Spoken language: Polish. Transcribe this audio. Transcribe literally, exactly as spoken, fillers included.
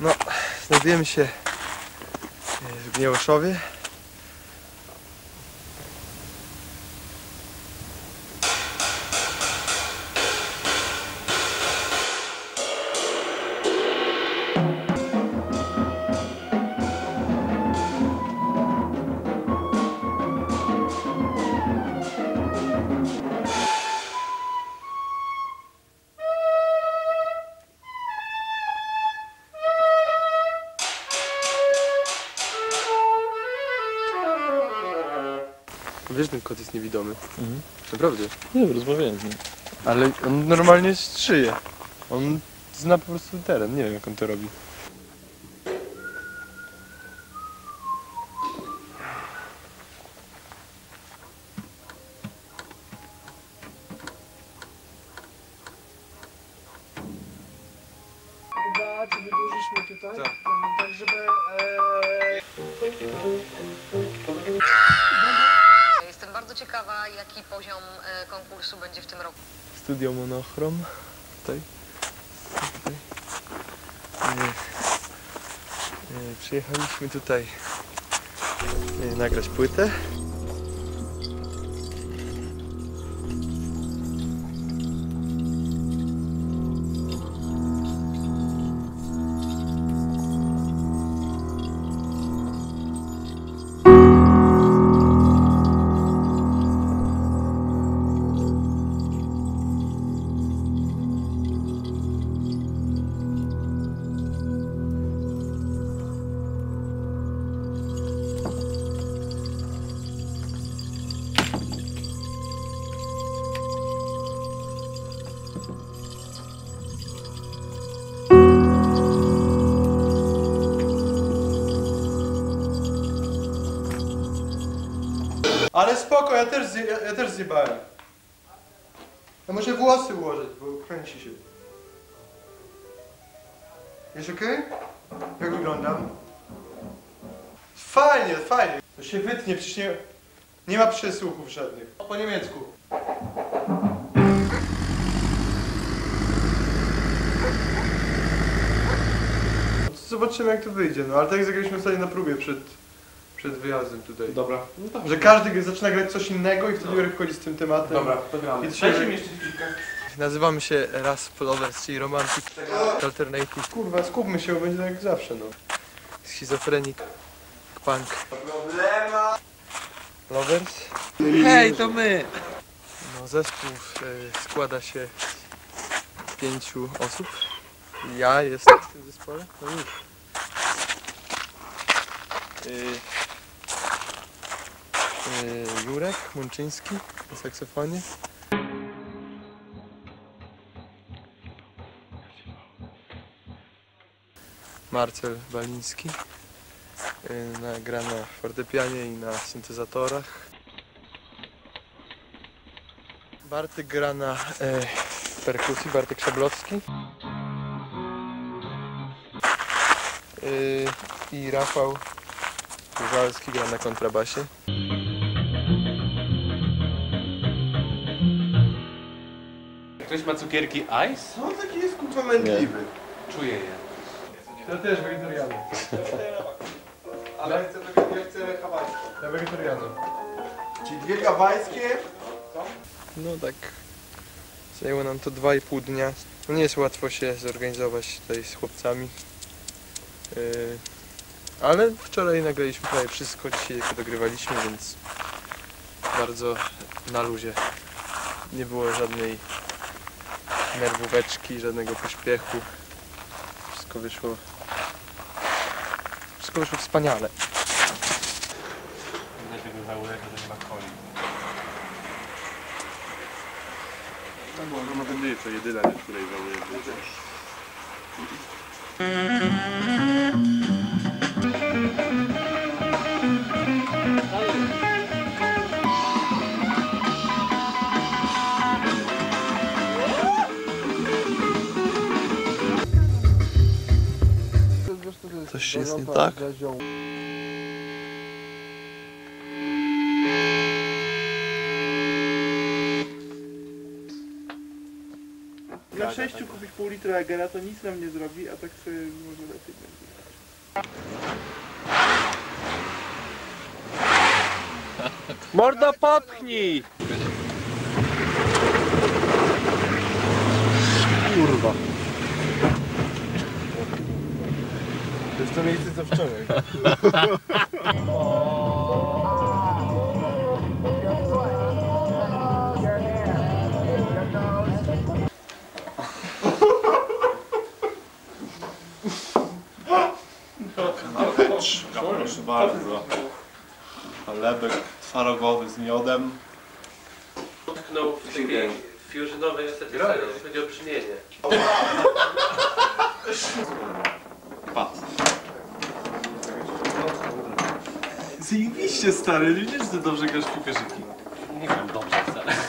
No, znajdujemy się w Gniewoszowie. Wiesz, ten kot jest niewidomy. Mhm. Naprawdę. Nie, rozmawiałem z nim. Ale on normalnie strzyje. On zna po prostu teren. Nie wiem, jak on to robi. Chyba ty wydłużysz mnie tutaj. Tak. Tak, żeby... Ciekawa, jaki poziom y, konkursu będzie w tym roku. Studio Monochrom. Tutaj. tutaj. Yy, yy, przyjechaliśmy tutaj yy, nagrać płytę. Ale spoko, ja też, zje, ja, ja też zjebałem. Ja muszę włosy ułożyć, bo kręci się. Jest okej? Okay? Jak wyglądam? Fajnie, fajnie. To się wytnie, przecież nie, nie ma przesłuchów żadnych. Po niemiecku. Zobaczymy, jak to wyjdzie, no ale tak jak zagraliśmy sobie na próbie przed... Przed wyjazdem tutaj. Dobra. No tak. Że każdy zaczyna grać coś innego i wtedy Jurek wchodzi z tym tematem. Dobra, to gramy. Trzecim jeszcze chwilkę. Nazywamy się R A S P Lovers, czyli Romantic Alternative. Kurwa, skupmy się, bo będzie tak jak zawsze, no. Schizofrenik. Punk. Problema. Lovers. Hej, to my! No, zespół y, składa się z pięciu osób. Ja jestem w tym zespole. No już. Jurek Mączyński na saksofonie. Marcel Baliński na, gra na fortepianie i na syntezatorach. Bartek gra na e, perkusji, Bartek Szablowski. E, I Rafał Różalski gra na kontrabasie. Ktoś ma cukierki ice? No taki jest kurwa mętliwy. Czuję je. Ja też wegetarianem. Ale ja chcę, ja chcę hawajskie. Ja wegetarianem. Czyli dwie hawajskie? No tak. Zajęło nam to dwa i pół dnia. No nie jest łatwo się zorganizować tutaj z chłopcami. Yy... Ale wczoraj nagraliśmy prawie wszystko, dzisiaj tylko dogrywaliśmy, więc bardzo na luzie. Nie było żadnej nerwóweczki, żadnego pośpiechu. Wszystko wyszło... Wszystko wyszło wspaniale. Widać wyglądało, że nie ma coli. To była to jedyna, na której wałuje było. Coś jest nie tak? sześciu kupić pół litra Egera, to nic nam nie zrobi, a tak sobie może lepiej będzie. Mordo, popchnij! Kurwa. To jest to miejsce co wczoraj. Proszę bardzo. Chlebek twarogowy z miodem. Utknął w tej więzi. Fusionowy niestety cel, jeśli chodzi o brzmienie. Pa. Zajebiście stary, widzisz, że dobrze grasz w piłkę. Nie wiem, dobrze stary.